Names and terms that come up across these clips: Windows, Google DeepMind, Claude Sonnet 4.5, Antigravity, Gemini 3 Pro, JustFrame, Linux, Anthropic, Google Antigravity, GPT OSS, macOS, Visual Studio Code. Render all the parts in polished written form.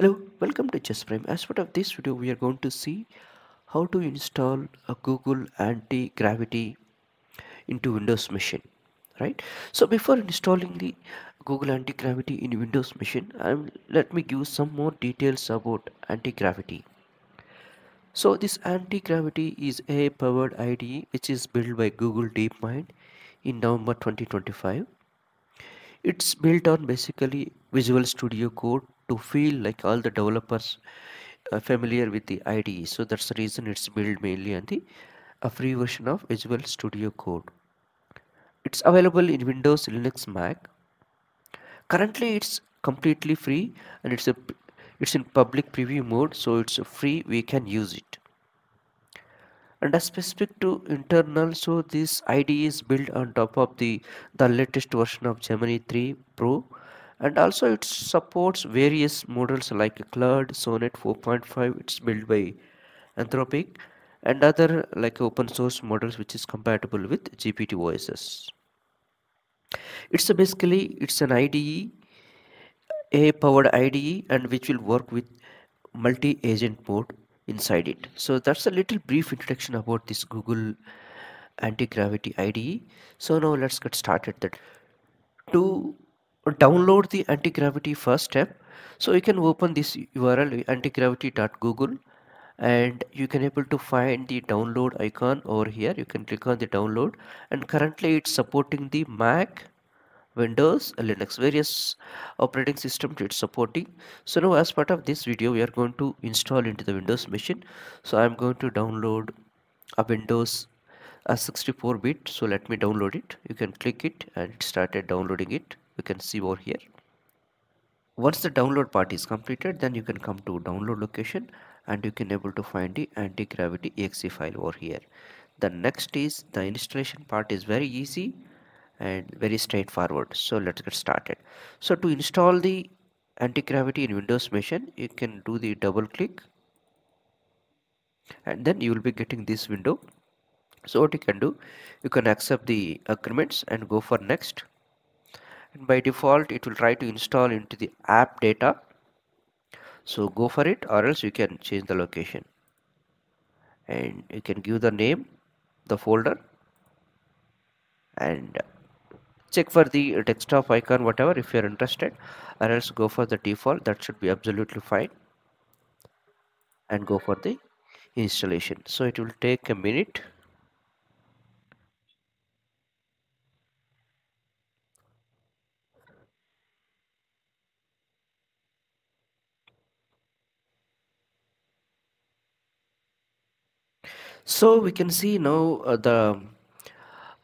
Hello, welcome to JustFrame. As part of this video, we are going to see how to install a Google Antigravity into Windows machine, right? So before installing the Google Antigravity in Windows machine, let me give some more details about Antigravity. So this Antigravity is a powered IDE which is built by Google DeepMind in November 2025. It's built on basically Visual Studio Code to feel like all the developers are familiar with the IDE. So that's the reason it's built mainly on a free version of Visual Studio Code. It's available in Windows, Linux, Mac. Currently it's completely free and it's in public preview mode, so it's free, we can use it. And as specific to internal, so this IDE is built on top of the latest version of Gemini 3 Pro, and also it supports various models like Claude Sonnet 4.5, it's built by Anthropic, and other like open source models which is compatible with GPT OSS. It's an IDE, a powered IDE, and which will work with multi-agent mode inside it. So that's a little brief introduction about this Google Antigravity IDE. So now let's get started. That to download the Antigravity first step, so you can open this URL antigravity.google, and you can able to find the download icon over here. You can click on the download, and currently it's supporting the Mac, Windows, Linux, various operating systems it's supporting. So now as part of this video, we are going to install into the Windows machine. So I'm going to download a Windows 64-bit. So let me download it. You can click it and it started downloading it. You can see over here. Once the download part is completed, then you can come to download location and you can able to find the Antigravity exe file over here. The next is the installation part is very easy and very straightforward. So let's get started. So to install the Antigravity in Windows machine, you can do the double click and then you will be getting this window. So what you can do, you can accept the agreements and go for next, and by default it will try to install into the app data, so go for it, or else you can change the location and you can give the name, the folder, and check for the desktop icon, whatever, if you are interested, or else go for the default. That should be absolutely fine, and go for the installation. So it will take a minute. So we can see now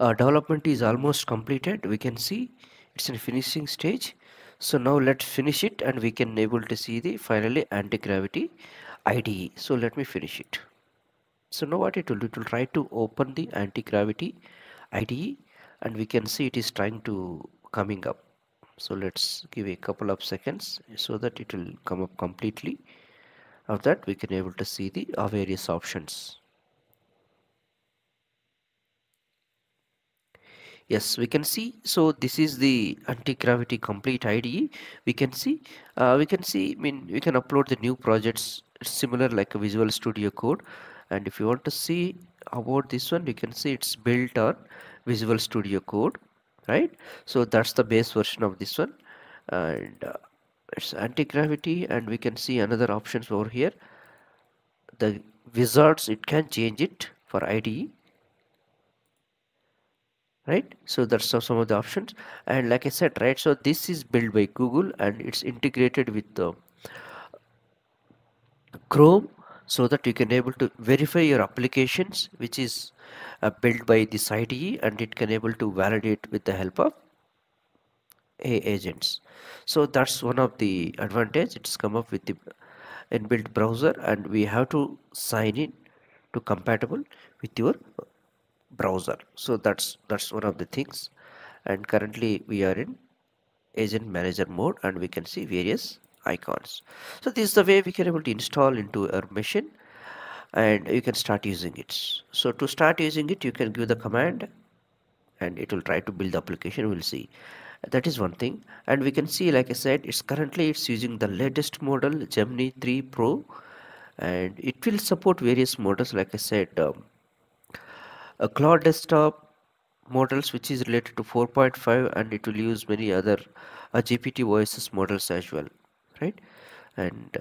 development is almost completed. We can see it's in finishing stage. So now let's finish it and we can able to see the finally Antigravity IDE. So let me finish it. So now what it will try to open the Antigravity IDE, and we can see it is trying to coming up. So let's give a couple of seconds so that it will come up completely. After that we can able to see the various options. Yes, we can see. So this is the Antigravity complete IDE. We can see. I mean, we can upload the new projects similar like a Visual Studio Code. And if you want to see about this one, we can see it's built on Visual Studio Code, right? So that's the base version of this one, and it's Antigravity. And we can see another options over here. The wizards, it can change it for IDE. Right, so that's some of the options, and like I said, right, so this is built by Google and it's integrated with the Chrome, so that you can able to verify your applications which is built by this IDE, and it can able to validate with the help of agents. So that's one of the advantage. It's come up with the inbuilt browser, and we have to sign in to compatible with your browser. So that's one of the things, and currently we are in agent manager mode, and we can see various icons. So this is the way we can able to install into our machine, and you can start using it. So to start using it, you can give the command and it will try to build the application. We'll see, That is one thing. And we can see, like I said, it's currently using the latest model Gemini 3 Pro, and it will support various models, like I said, a Claude desktop models which is related to 4.5, and it will use many other GPT OSS models as well, right? And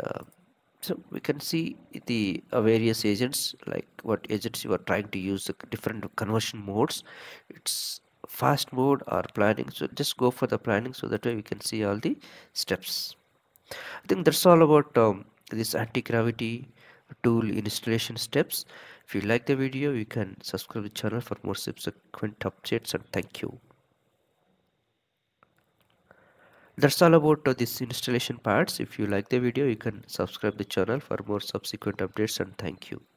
so we can see the various agents, like what agents you are trying to use, the different conversion modes. It's fast mode or planning, so just go for the planning, so that way we can see all the steps. I think that's all about this anti-gravity tool installation steps. If you like the video, you can subscribe to the channel for more subsequent updates, and thank you. That's all about this installation parts. If you like the video, you can subscribe to the channel for more subsequent updates, and thank you.